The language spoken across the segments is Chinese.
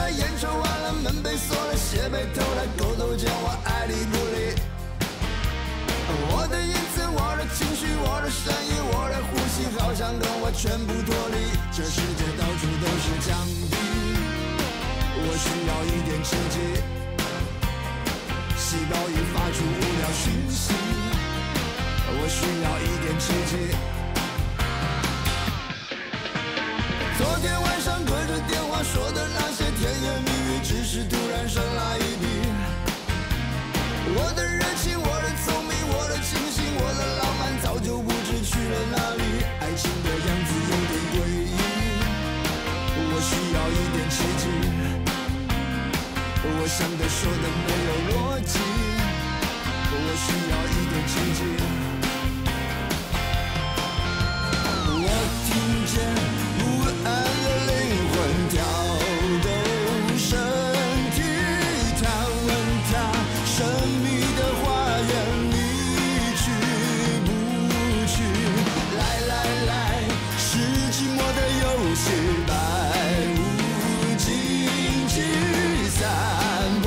了，烟抽完了，门被锁了，鞋被偷了，狗都叫我爱理不理。我的影子，我的情绪，我的声音，我的呼吸，好像跟我全部脱离。这世界到处都是墙壁，我需要一点刺激。细胞已发出无聊讯息，我需要一点刺激。 昨天晚上隔着电话说的那些甜言蜜语，只是突然生了一笔。我的热情，我的聪明，我的清醒，我的浪漫，早就不知去了哪里。爱情的样子有点诡异，我需要一点奇迹。我想的说的没有逻辑，我需要一点奇迹。我听见。 不安的灵魂跳动，身体探问它神秘的花园里去不去？来来来，是寂寞的游戏，百无禁忌，散播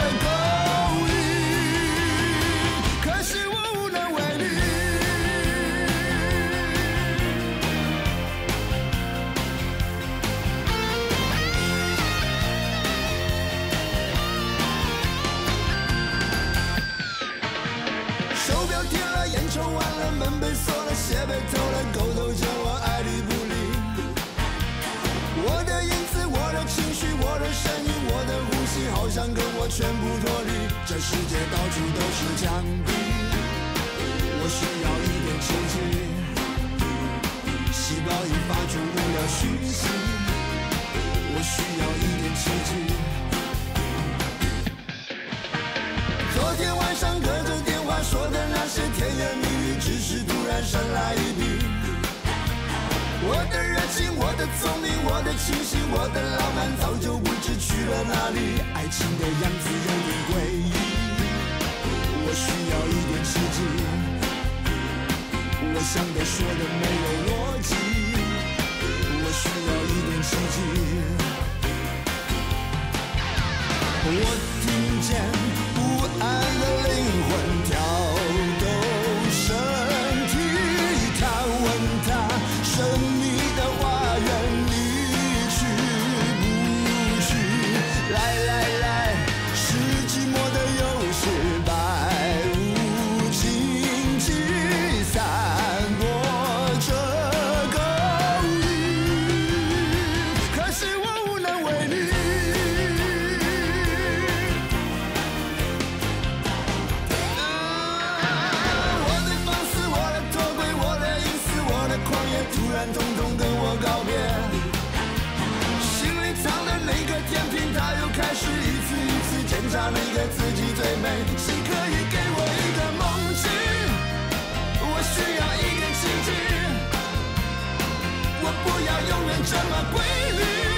着公益，可惜我无能为力。 门被锁了，鞋被偷了，狗都叫我爱理不理。我的影子，我的情绪，我的声音，我的呼吸，好像跟我全部脱离。这世界到处都是墙壁，我需要一点刺激。细胞已发出无聊讯息，我需要一点刺激。昨天晚上隔着电话说的那些甜言蜜语。 只是突然生来一笔，我的热情，我的聪明，我的清醒，我的浪漫，早就不知去了哪里。爱情的样子有点诡异，我需要一点刺激。我想的说的没有逻辑，我需要一点刺激。我听见不安的灵魂跳动。 身体探问它神秘的花园里去不去？来来来，是寂寞的游戏，百无禁忌，散播着公益，可惜我无能为力。通通跟我告别，心里藏的那个天平，它又开始一次一次检查那个自己最美。谁可以给我一个梦境？我需要一点奇迹，我不要永远这么规律。